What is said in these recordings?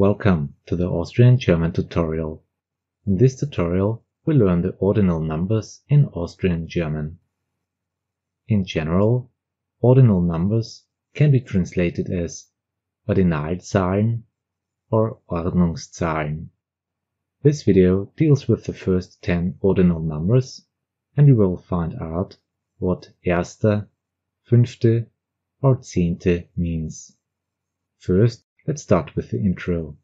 Welcome to the Austrian German tutorial. In this tutorial, we learn the ordinal numbers in Austrian German. In general, ordinal numbers can be translated as Ordinalzahlen or Ordnungszahlen. This video deals with the first 10 ordinal numbers, and we will find out what erster, fünfte or zehnte means. First, let's start with the intro.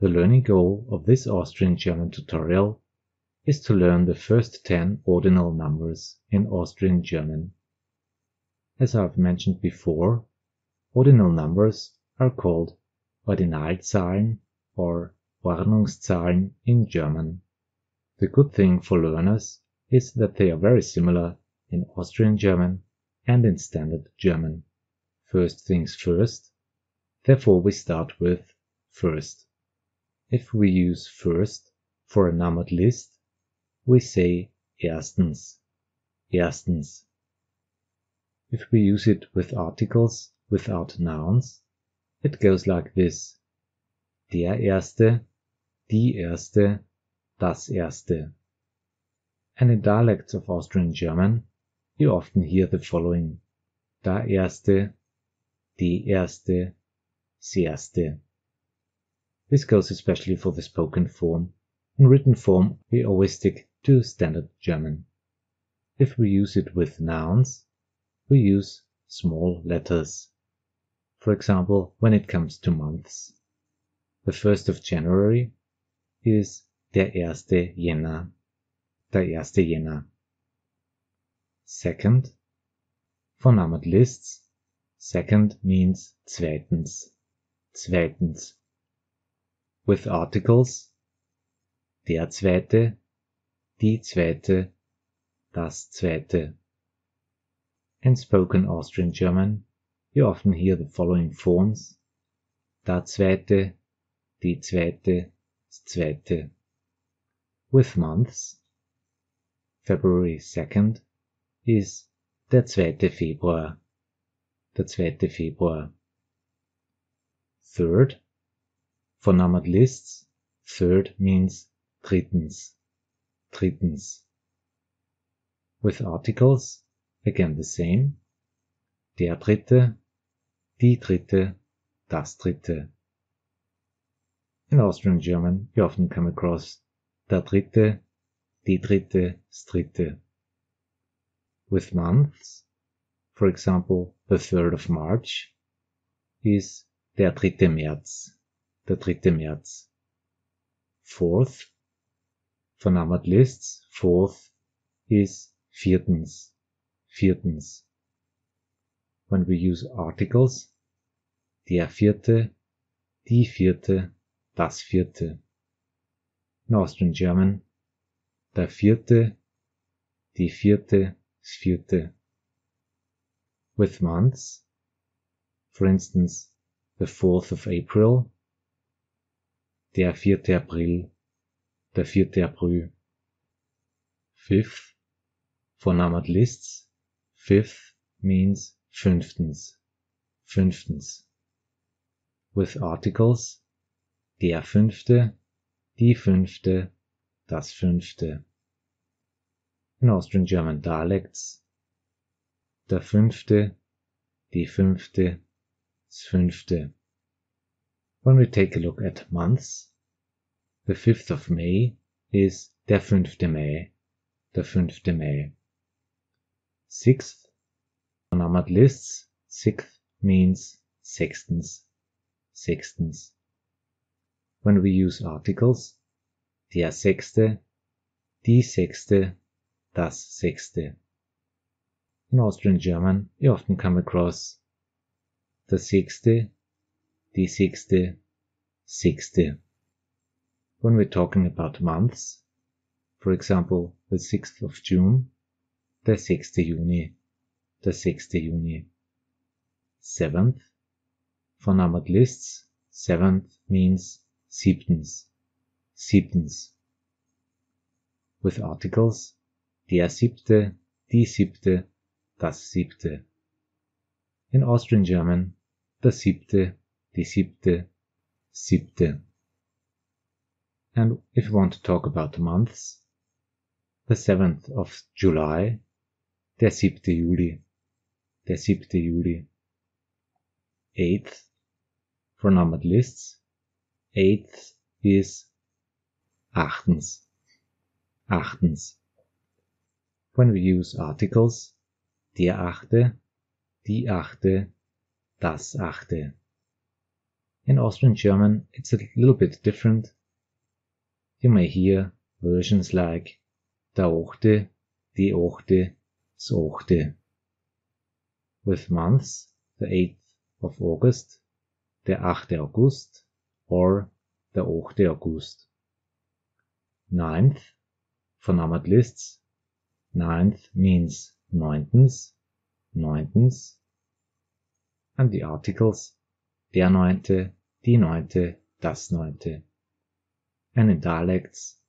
The learning goal of this Austrian German tutorial is to learn the first 10 ordinal numbers in Austrian German. As I've mentioned before, ordinal numbers are called Ordinalzahlen or Ordnungszahlen in German. The good thing for learners is that they are very similar in Austrian German and in Standard German. First things first, therefore we start with first. If we use first for a numbered list, we say erstens, erstens. If we use it with articles without nouns, it goes like this: der Erste, die Erste, das Erste. And in dialects of Austrian German, you often hear the following: da Erste, die Erste, sie Erste. This goes especially for the spoken form. In written form, we always stick to Standard German. If we use it with nouns, we use small letters. For example, when it comes to months. The 1st of January is der erste Jänner, der erste Jänner. Second, for numbered lists, second means zweitens, zweitens. With articles, der zweite, die zweite, das zweite. In spoken Austrian German, you often hear the following forms: der zweite, die zweite, das zweite. With months, February 2nd is der zweite Februar, der zweite Februar. Third, for numbered lists, third means drittens, drittens. With articles, again the same: der dritte, die dritte, das dritte. In Austrian German, you often come across der dritte, die dritte, das dritte. With months, for example, the 3rd of March is der dritte März, der dritte März. Fourth, for numbered lists, fourth is viertens, viertens. When we use articles, der vierte, die vierte, das vierte. In Austrian German, der vierte, die vierte, das vierte. With months, for instance, the 4th of April, der vierte April, der vierte April. Fifth, for numbered lists, fifth means fünftens, fünftens. With articles, der fünfte, die fünfte, das fünfte. In Austrian German dialects, der fünfte, die fünfte, das fünfte. When we take a look at months, the 5th of May is der fünfte Mai, der fünfte Mai. Sixth, for numbered lists, sixth means sechstens, sechstens. When we use articles, der sechste, die sechste, das sechste. In Austrian German, you often come across der sechste, die sechste, sechste. When we're talking about months, for example, the 6th of June, der sechste Juni, der sechste Juni. Seventh, for numbered lists, seventh means siebtens, siebtens. With articles, der siebte, die siebte, das siebte. In Austrian German, der siebte, die siebte, siebte. And if you want to talk about the months, the 7th of July, der siebte Juli, der siebte Juli. 8th, for numbered lists, 8th is Achtens, Achtens. When we use articles, der Achte, die Achte, das Achte. In Austrian German it's a little bit different. You may hear versions like der Ochte, die Ochte, das Ochte. With months, the 8th of August, der 8. August, or der 8. August. 9th, for numbered lists, 9th means neuntens, neuntens, and the articles, der Neunte, die Neunte, das Neunte. And in dialects,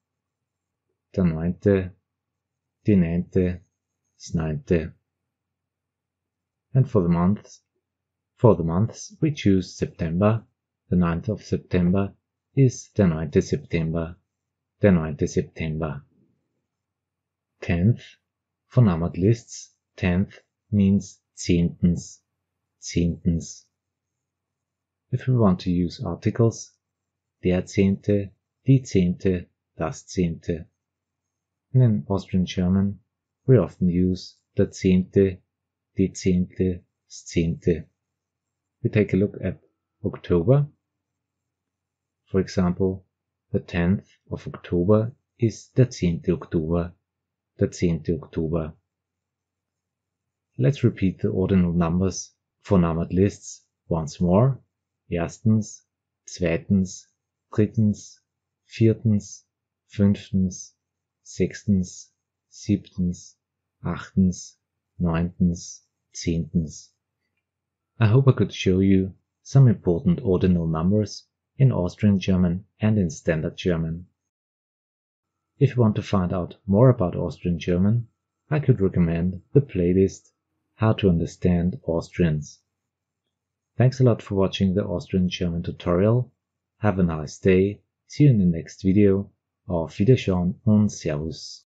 der Neunte, die Neunte, das Neunte. And for the months, we choose September. The 9th of September is der 9. September, der 9. September. 10th, for numbered lists, 10th means zehntens, zehntens. If we want to use articles, der Zehnte, die Zehnte, das Zehnte. And in Austrian German, we often use der Zehnte, die Zehnte, das Zehnte. We take a look at October. For example, the 10th of October is der 10. Oktober, der 10. Oktober. Let's repeat the ordinal numbers for numbered lists once more. Erstens, zweitens, drittens, viertens, fünftens, sechstens, siebtens, achtens, neuntens, zehntens. I hope I could show you some important ordinal numbers in Austrian German and in Standard German. If you want to find out more about Austrian German, I could recommend the playlist How to Understand Austrians. Thanks a lot for watching the Austrian German tutorial. Have a nice day. See you in the next video. Auf Wiedersehen und Servus.